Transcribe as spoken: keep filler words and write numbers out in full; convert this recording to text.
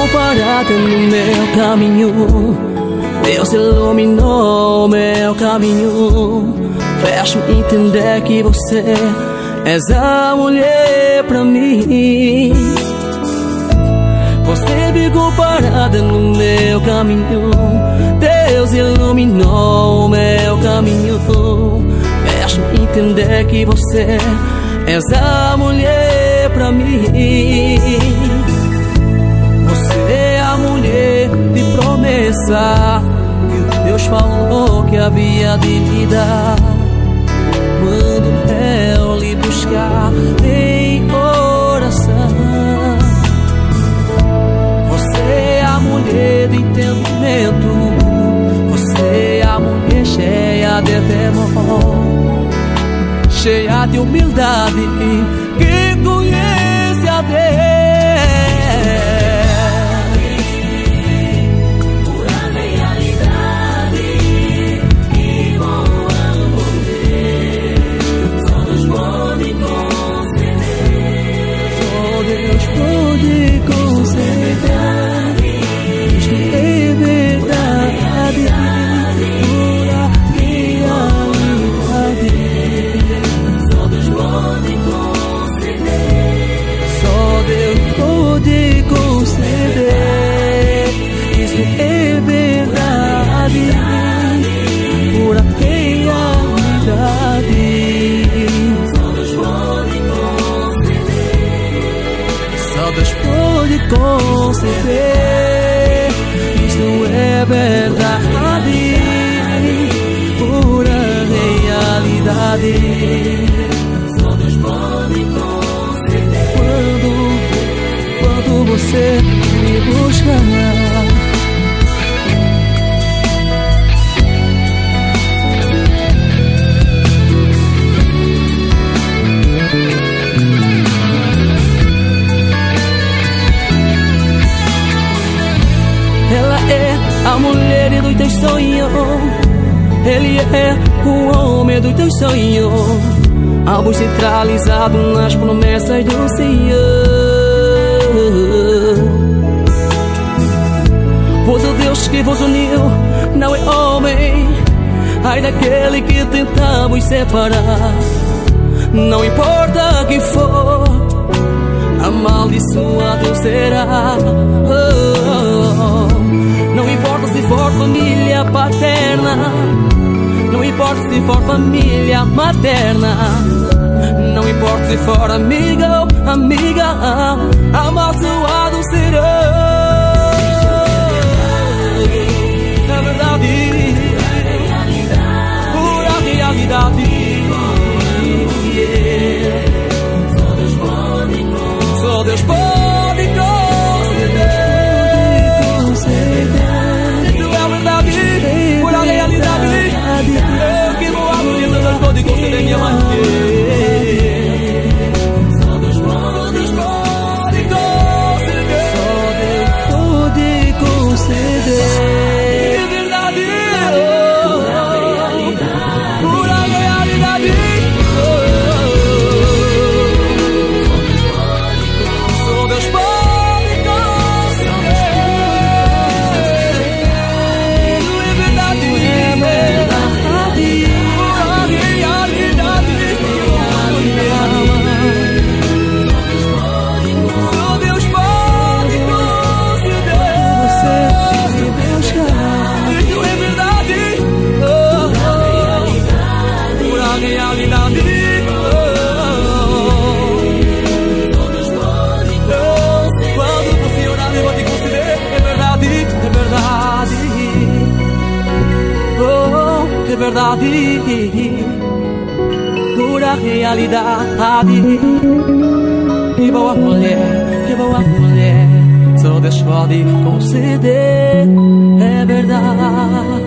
ficou parada no meu caminho. Deus iluminou meu caminho. Fez-me entender que você és a mulher pra mim. Você ficou parada no meu caminho. Deus iluminou meu caminho. Fez-me entender que você és a mulher pra mim. Você é a mulher de promessa que Deus falou que havia de me dar. Quando eu lhe buscar em oração. Você é a mulher de entendimento. Você é a mulher cheia de temor, cheia de humildade, que conhece a Deus. Pura realidade e boa mulher, só Deus pode conceder. Só Deus pode conceder. Isto é verdade. É verdade, pura realidade. Só Deus pode conceder. Só Deus pode conceder. Isto é verdade, pura realidade. Só Deus pode conceder. Quando, quando você me buscar. A mulher dos teus sonhos, ele é o homem dos teus sonhos. Ambos centralizados nas promessas do Senhor. Pois o Deus que vos uniu não é homem, ai daquele que tentamos separar. Não importa quem for, amaldiçoado será. Não importa se for família paterna, não importa se for família materna, não importa se for amiga ou amiga, amaldiçoado será. É verdade, pura realidade, só Deus pode conceder. Só Deus pode conceder. Eu que não abro de Deus, pode conceder minha mãe. Só Deus pode conceder. Só Deus pode conceder. É verdade, pura realidade. Só Deus pode. Verdade, pura realidade. Que boa mulher, que boa mulher, só Deus pode conceder, é verdade.